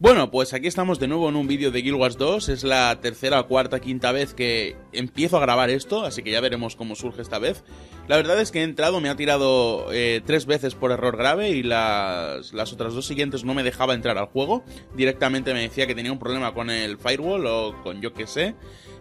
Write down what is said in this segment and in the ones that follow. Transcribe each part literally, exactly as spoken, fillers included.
Bueno, pues aquí estamos de nuevo en un vídeo de Guild Wars dos, es la tercera, cuarta, quinta vez que empiezo a grabar esto, así que ya veremos cómo surge esta vez. La verdad es que he entrado, me ha tirado eh, tres veces por error grave y las, las otras dos siguientes no me dejaba entrar al juego. Directamente me decía que tenía un problema con el firewall o con yo qué sé,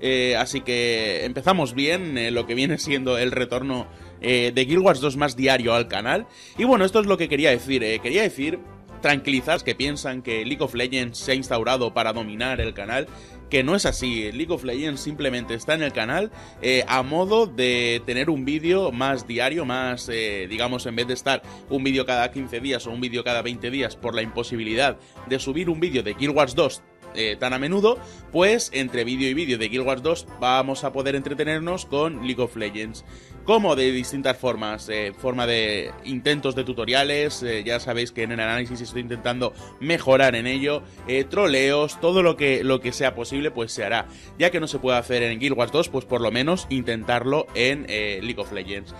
eh, así que empezamos bien eh, lo que viene siendo el retorno eh, de Guild Wars dos más diario al canal. Y bueno, esto es lo que quería decir, eh, quería decir... tranquilizar que piensan que League of Legends se ha instaurado para dominar el canal, que no es así. League of Legends simplemente está en el canal eh, a modo de tener un vídeo más diario, más, eh, digamos, en vez de estar un vídeo cada quince días o un vídeo cada veinte días por la imposibilidad de subir un vídeo de Guild Wars dos Eh, tan a menudo, pues entre vídeo y vídeo de Guild Wars dos vamos a poder entretenernos con League of Legends, como de distintas formas, en eh, forma de intentos de tutoriales, eh, ya sabéis que en el análisis estoy intentando mejorar en ello, eh, troleos, todo lo que, lo que sea posible pues se hará, ya que no se puede hacer en Guild Wars dos, pues por lo menos intentarlo en eh, League of Legends.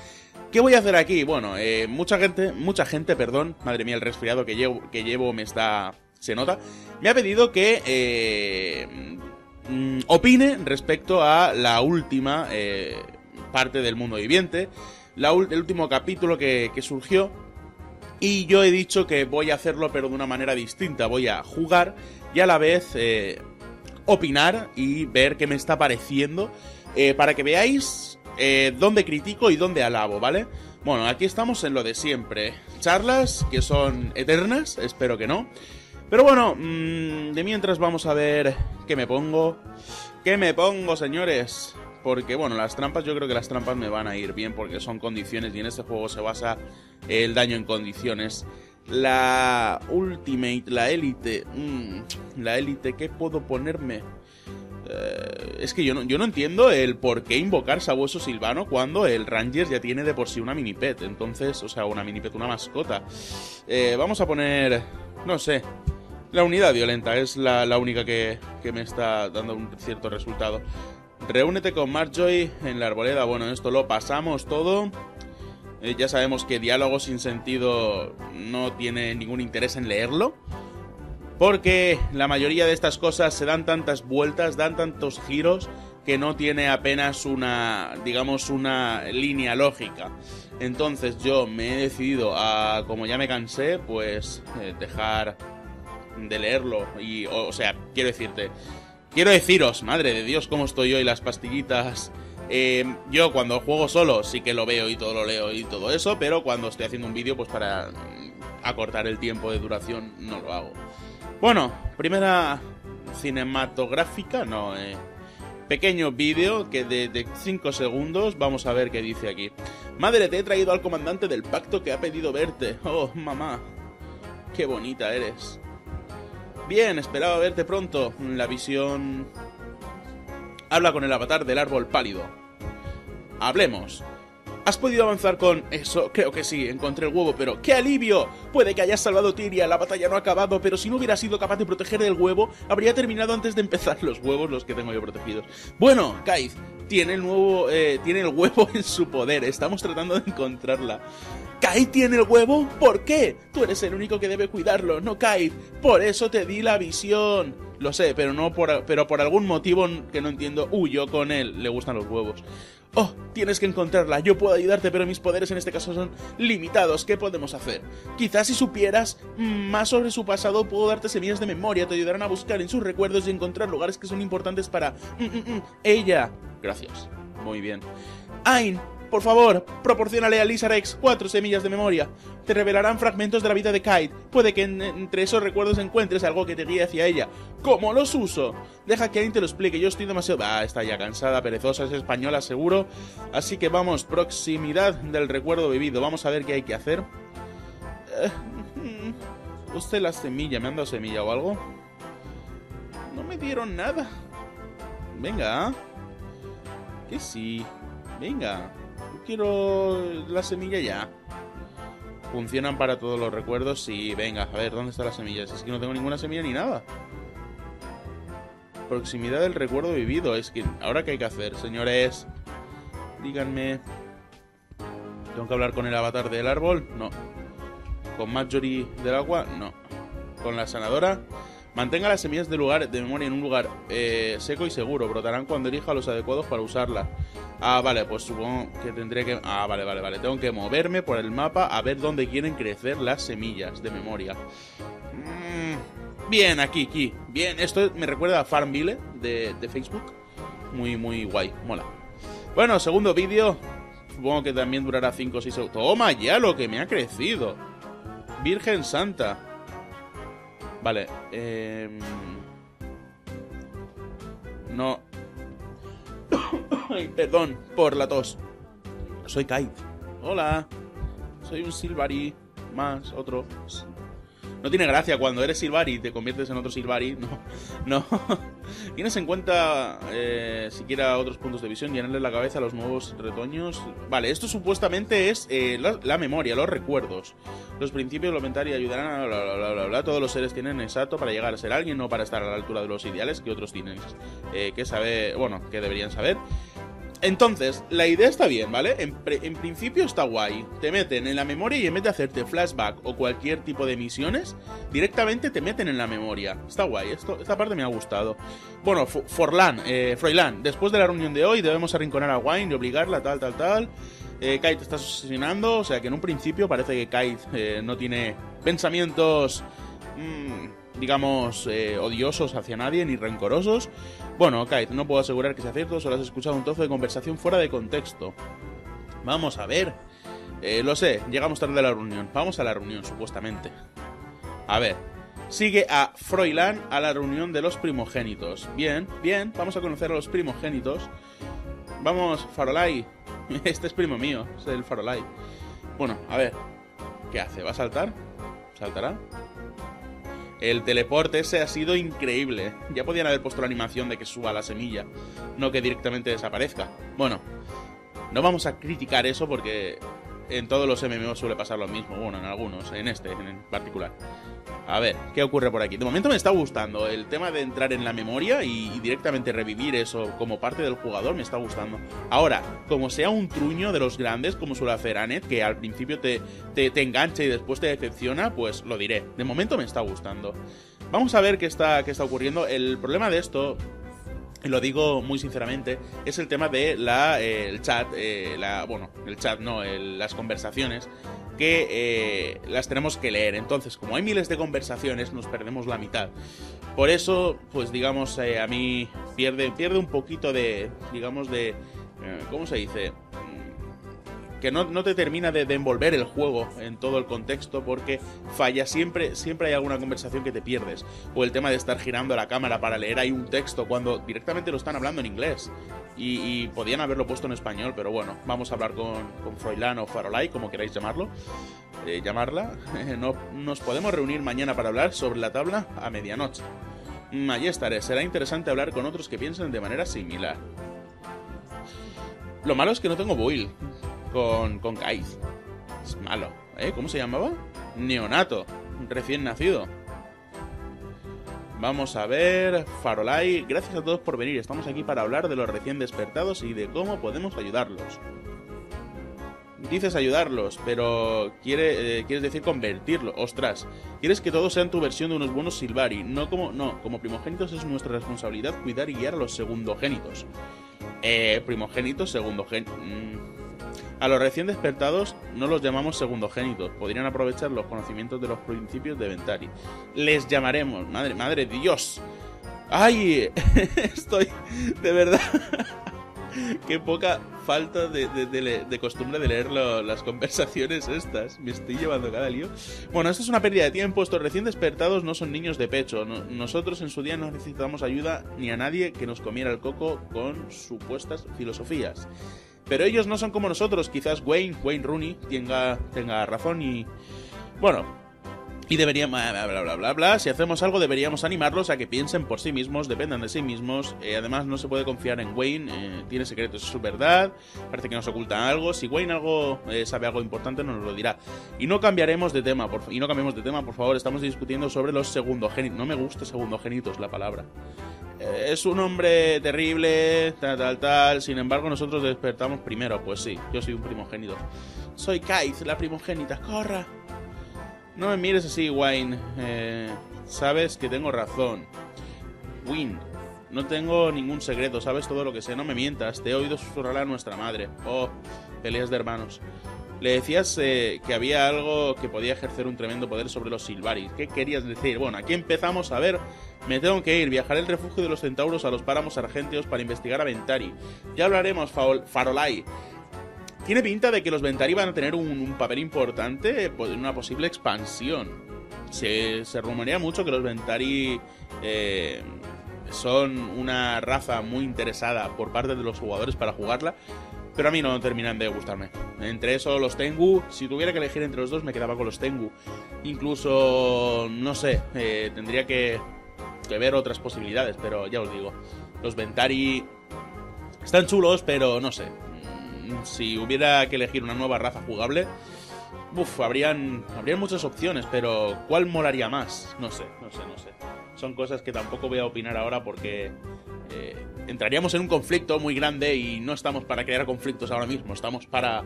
¿Qué voy a hacer aquí? Bueno, eh, mucha gente, mucha gente, perdón, madre mía el resfriado que llevo, que llevo me está... se nota, me ha pedido que eh, opine respecto a la última eh, parte del mundo viviente, la, el último capítulo que, que surgió, y yo he dicho que voy a hacerlo pero de una manera distinta, voy a jugar y a la vez eh, opinar y ver qué me está pareciendo, eh, para que veáis eh, dónde critico y dónde alabo, ¿vale? Bueno, aquí estamos en lo de siempre, charlas que son eternas, espero que no. Pero bueno, de mientras vamos a ver qué me pongo, qué me pongo, señores, porque bueno, las trampas, yo creo que las trampas me van a ir bien porque son condiciones y en este juego se basa el daño en condiciones. La Ultimate, la Élite, mmm, la Élite, ¿qué puedo ponerme? Eh, es que yo no, yo no entiendo el por qué invocar Sabueso Silvano cuando el Ranger ya tiene de por sí una mini pet, entonces, o sea, una mini pet, una mascota. Eh, vamos a poner, no sé... La unidad violenta es la, la única que, que me está dando un cierto resultado. Reúnete con Marjory en la arboleda. Bueno, esto lo pasamos todo. Eh, ya sabemos que diálogo sin sentido no tiene ningún interés en leerlo. Porque la mayoría de estas cosas se dan tantas vueltas, dan tantos giros, que no tiene apenas una, digamos, una línea lógica. Entonces yo me he decidido a, como ya me cansé, pues eh, dejar... de leerlo, y, o, o sea, quiero decirte, quiero deciros, madre de Dios, cómo estoy hoy, las pastillitas. Eh, yo cuando juego solo sí que lo veo y todo lo leo y todo eso, pero cuando estoy haciendo un vídeo, pues para acortar el tiempo de duración no lo hago. Bueno, primera cinematográfica, no, eh, pequeño vídeo que de cinco segundos, vamos a ver qué dice aquí. Madre, te he traído al comandante del pacto que ha pedido verte. Oh, mamá, qué bonita eres. Bien, esperaba verte pronto. La visión... Habla con el avatar del árbol pálido. Hablemos. ¿Has podido avanzar con eso? Creo que sí, encontré el huevo, pero ¡qué alivio! Puede que hayas salvado Tiria, la batalla no ha acabado, pero si no hubiera sido capaz de proteger el huevo, habría terminado antes de empezar. Los huevos, los que tengo yo protegidos. Bueno, Kite, tiene el nuevo, eh, tiene el huevo en su poder, estamos tratando de encontrarla. ¿Kite tiene el huevo? ¿Por qué? Tú eres el único que debe cuidarlo, no Kite. Por eso te di la visión. Lo sé, pero no por, pero por algún motivo que no entiendo, huyo con él. Le gustan los huevos. Oh, tienes que encontrarla. Yo puedo ayudarte, pero mis poderes en este caso son limitados. ¿Qué podemos hacer? Quizás si supieras más sobre su pasado, puedo darte semillas de memoria. Te ayudarán a buscar en sus recuerdos y encontrar lugares que son importantes para... Mm, mm, mm, ella. Gracias. Muy bien. Ain, por favor, proporcionale a Lizarex cuatro semillas de memoria. Te revelarán fragmentos de la vida de Kite. Puede que en, entre esos recuerdos encuentres algo que te guíe hacia ella. ¿Cómo los uso? Deja que alguien te lo explique. Yo estoy demasiado... Ah, está ya cansada, perezosa, es española, seguro. Así que vamos, proximidad del recuerdo vivido. Vamos a ver qué hay que hacer. Uh, usted la semilla. ¿Me han dado semilla o algo? No me dieron nada. Venga. Que sí. Venga. Quiero la semilla ya. ¿Funcionan para todos los recuerdos? Sí, venga, a ver, ¿dónde están las semillas? Es que no tengo ninguna semilla ni nada. Proximidad del recuerdo vivido. Es que, ¿ahora qué hay que hacer, señores? Díganme. ¿Tengo que hablar con el avatar del árbol? No. ¿Con Marjorie Delaqua? No. ¿Con la sanadora? Mantenga las semillas de, lugar, de memoria en un lugar eh, seco y seguro. Brotarán cuando elija los adecuados para usarlas. Ah, vale, pues supongo que tendré que... Ah, vale, vale, vale. Tengo que moverme por el mapa a ver dónde quieren crecer las semillas de memoria. Mm, bien, aquí, aquí. Bien, esto me recuerda a Farmville de, de Facebook. Muy, muy guay. Mola. Bueno, segundo vídeo. Supongo que también durará cinco o seis segundos. ¡Toma ya lo que me ha crecido! Virgen Santa. Vale, eh... no. Ay, perdón por la tos. Soy Kite. Hola. Soy un Silvari. Más, otro. No tiene gracia cuando eres Silvari y te conviertes en otro Silvari. No, no. Tienes en cuenta eh, siquiera otros puntos de visión. Llenarle la cabeza a los nuevos retoños. Vale, esto supuestamente es eh, la, la memoria, los recuerdos. Los principios de la Ventari ayudarán a bla, bla, bla, bla, bla. Todos los seres tienen exacto para llegar a ser alguien, no para estar a la altura de los ideales que otros tienen eh, que saber, bueno, que deberían saber. Entonces, la idea está bien, ¿vale? En, en principio está guay. Te meten en la memoria y en vez de hacerte flashback o cualquier tipo de misiones, directamente te meten en la memoria. Está guay, esto, esta parte me ha gustado. Bueno, Froilán, eh, Froilán, después de la reunión de hoy debemos arrinconar a Wayne y obligarla, tal, tal, tal. Eh, Kite está asesinando, o sea que en un principio parece que Kite eh, no tiene pensamientos... Mmm, digamos, eh, odiosos hacia nadie, ni rencorosos. Bueno, Kite, no puedo asegurar que sea cierto, solo has escuchado un trozo de conversación fuera de contexto. Vamos a ver. Eh, lo sé, llegamos tarde a la reunión. Vamos a la reunión, supuestamente. A ver. Sigue a Froilán a la reunión de los primogénitos. Bien, bien, vamos a conocer a los primogénitos. Vamos, Farolai. Este es primo mío, es el Farolai. Bueno, a ver. ¿Qué hace? ¿Va a saltar? ¿Saltará? El teleporte ese ha sido increíble. Ya podían haber puesto la animación de que suba la semilla, no que directamente desaparezca. Bueno, no vamos a criticar eso porque en todos los M M O suele pasar lo mismo. Bueno, en algunos, en este en particular. A ver, ¿qué ocurre por aquí? De momento me está gustando el tema de entrar en la memoria y, y directamente revivir eso como parte del jugador, me está gustando. Ahora, como sea un truño de los grandes, como suele hacer Anet, que al principio te, te, te engancha y después te decepciona, pues lo diré. De momento me está gustando. Vamos a ver qué está, qué está ocurriendo. El problema de esto, y lo digo muy sinceramente, es el tema de la, eh, el chat, eh, la, bueno, el chat no, el, las conversaciones, que eh, las tenemos que leer. Entonces, como hay miles de conversaciones, nos perdemos la mitad. Por eso, pues digamos, eh, a mí pierde, pierde un poquito de, digamos, de... Eh, ¿cómo se dice? Que no, no te termina de, de envolver el juego en todo el contexto porque falla, siempre, siempre hay alguna conversación que te pierdes. O el tema de estar girando la cámara para leer ahí un texto cuando directamente lo están hablando en inglés. Y, y podían haberlo puesto en español, pero bueno, vamos a hablar con, con Froilán o Farolai, como queráis llamarlo. Eh, llamarla. No, nos podemos reunir mañana para hablar sobre la tabla a medianoche. Mm, allí estaré. Será interesante hablar con otros que piensen de manera similar. Lo malo es que no tengo build con, con Kite. Es malo. ¿Eh? ¿Cómo se llamaba? Neonato. Recién nacido. Vamos a ver... Farolai, gracias a todos por venir. Estamos aquí para hablar de los recién despertados y de cómo podemos ayudarlos. Dices ayudarlos, pero quiere, eh, quieres decir convertirlos. Ostras, quieres que todos sean tu versión de unos buenos Silvari. No como, no, como primogénitos es nuestra responsabilidad cuidar y guiar a los segundogénitos. Eh, primogénitos, segundogénitos... Mm. A los recién despertados no los llamamos segundogénitos. Podrían aprovechar los conocimientos de los principios de Ventari. Les llamaremos... ¡Madre, madre Dios! ¡Ay! Estoy... De verdad... Qué poca falta de, de, de, de costumbre de leer lo, las conversaciones estas. Me estoy llevando cada lío. Bueno, esto es una pérdida de tiempo. Estos recién despertados no son niños de pecho. No, nosotros en su día no necesitamos ayuda ni a nadie que nos comiera el coco con supuestas filosofías. Pero ellos no son como nosotros. Quizás Wayne, Wayne Rooney tenga, tenga razón y... Bueno... Y deberíamos... Bla, bla, bla, bla, bla. Si hacemos algo deberíamos animarlos a que piensen por sí mismos, dependan de sí mismos. Eh, además no se puede confiar en Wayne, eh, tiene secretos, eso es verdad. Parece que nos ocultan algo. Si Wayne algo eh, sabe algo importante nos lo dirá. Y no cambiaremos de tema, por, y no cambiemos de tema, por favor. Estamos discutiendo sobre los segundogénitos. No me gusta segundogénitos la palabra. Eh, es un hombre terrible, tal, tal, tal. Sin embargo nosotros despertamos primero. Pues sí, yo soy un primogénito. Soy Kite, la primogénita, corra. No me mires así, Wayne. Eh, sabes que tengo razón. Win, no tengo ningún secreto, sabes todo lo que sé, no me mientas, te he oído susurrar a nuestra madre. Oh, peleas de hermanos. Le decías eh, que había algo que podía ejercer un tremendo poder sobre los Silvari. ¿Qué querías decir? Bueno, aquí empezamos a ver. Me tengo que ir. Viajaré al refugio de los centauros a los páramos argentios para investigar a Ventari. Ya hablaremos, Farolai. Tiene pinta de que los Ventari van a tener un, un papel importante en una posible expansión. Se, se rumorea mucho que los Ventari eh, son una raza muy interesada por parte de los jugadores para jugarla. Pero a mí no terminan de gustarme. Entre eso, los Tengu. Si tuviera que elegir entre los dos, me quedaba con los Tengu. Incluso, no sé, eh, tendría que, que ver otras posibilidades. Pero ya os digo, los Ventari están chulos, pero no sé. Si hubiera que elegir una nueva raza jugable, uf, habrían, habrían muchas opciones. Pero, ¿cuál molaría más? No sé, no sé, no sé. Son cosas que tampoco voy a opinar ahora porque... Eh, entraríamos en un conflicto muy grande y no estamos para crear conflictos ahora mismo, estamos para,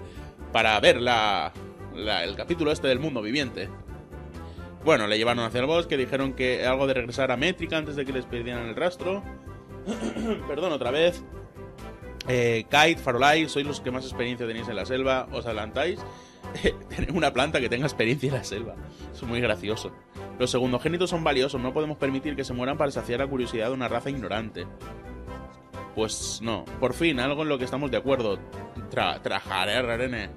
para ver la, la, el capítulo este del mundo viviente. Bueno, le llevaron hacia el bosque, dijeron que algo de regresar a Métrica antes de que les perdieran el rastro. Perdón, otra vez. Eh, Kite, Farolai, sois los que más experiencia tenéis en la selva, os adelantáis. Tener una planta que tenga experiencia en la selva. Es muy gracioso. Los segundogénitos son valiosos, no podemos permitir que se mueran para saciar la curiosidad de una raza ignorante. Pues no, por fin, algo en lo que estamos de acuerdo. Tra trajar, eh, Rarene.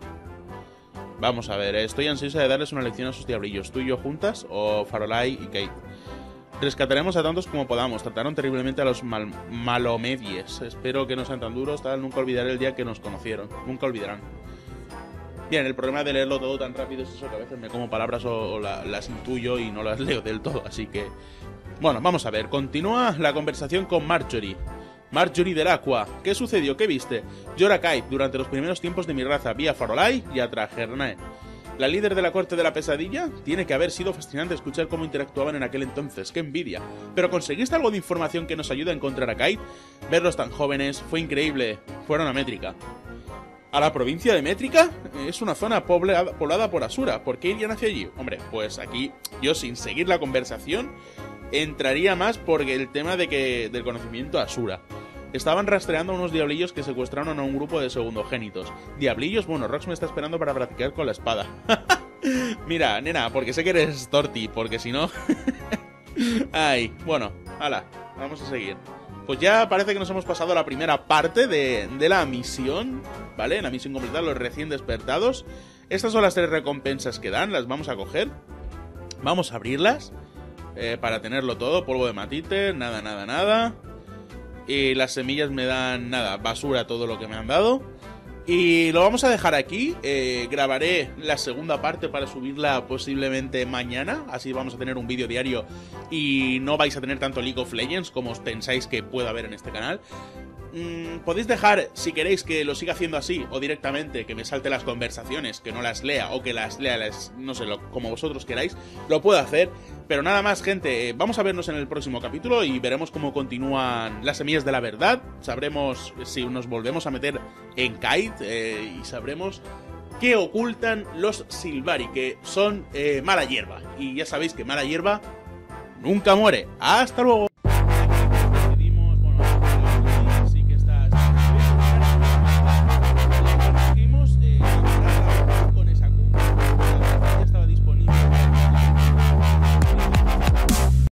Vamos a ver, estoy ansiosa de darles una lección a sus diabrillos. ¿Tú y yo juntas o Farolai y Kate? Rescataremos a tantos como podamos. Trataron terriblemente a los mal malomedies. Espero que no sean tan duros, tal. Nunca olvidaré el día que nos conocieron. Nunca olvidarán. Bien, el problema de leerlo todo tan rápido es eso, que a veces me como palabras o, o la, las intuyo y no las leo del todo, así que... Bueno, vamos a ver, continúa la conversación con Marjory. Marjory Delaqua, ¿qué sucedió? ¿Qué viste? Yo era Kite, durante los primeros tiempos de mi raza, vi a Farolai y a Trajernae. ¿La líder de la corte de la pesadilla? Tiene que haber sido fascinante escuchar cómo interactuaban en aquel entonces, qué envidia. ¿Pero conseguiste algo de información que nos ayude a encontrar a Kite? Verlos tan jóvenes, fue increíble, fueron a Métrica. ¿A la provincia de Métrica? Es una zona poblada, poblada por Asura. ¿Por qué irían hacia allí? Hombre, pues aquí yo sin seguir la conversación entraría más porque el tema de que del conocimiento Asura. Estaban rastreando a unos diablillos que secuestraron a un grupo de segundogénitos. Diablillos, bueno, Rox me está esperando para practicar con la espada. Mira, nena, porque sé que eres torti, porque si no... Ay, bueno, ala, vamos a seguir. Pues ya parece que nos hemos pasado a la primera parte de, de la misión, ¿vale? La misión completada, los recién despertados. Estas son las tres recompensas que dan, las vamos a coger. Vamos a abrirlas eh, para tenerlo todo. Polvo de matite, nada, nada, nada. Y las semillas me dan, nada, basura, todo lo que me han dado. Y lo vamos a dejar aquí. Eh, grabaré la segunda parte para subirla posiblemente mañana. Así vamos a tener un vídeo diario y no vais a tener tanto League of Legends como os pensáis que pueda haber en este canal. Mm, podéis dejar, si queréis, que lo siga haciendo así o directamente que me salte las conversaciones, que no las lea o que las lea, las, no sé, lo, como vosotros queráis, lo puedo hacer. Pero nada más, gente, vamos a vernos en el próximo capítulo y veremos cómo continúan las semillas de la verdad. Sabremos si nos volvemos a meter en Kite eh, y sabremos qué ocultan los Silvari, que son eh, mala hierba. Y ya sabéis que mala hierba nunca muere. ¡Hasta luego!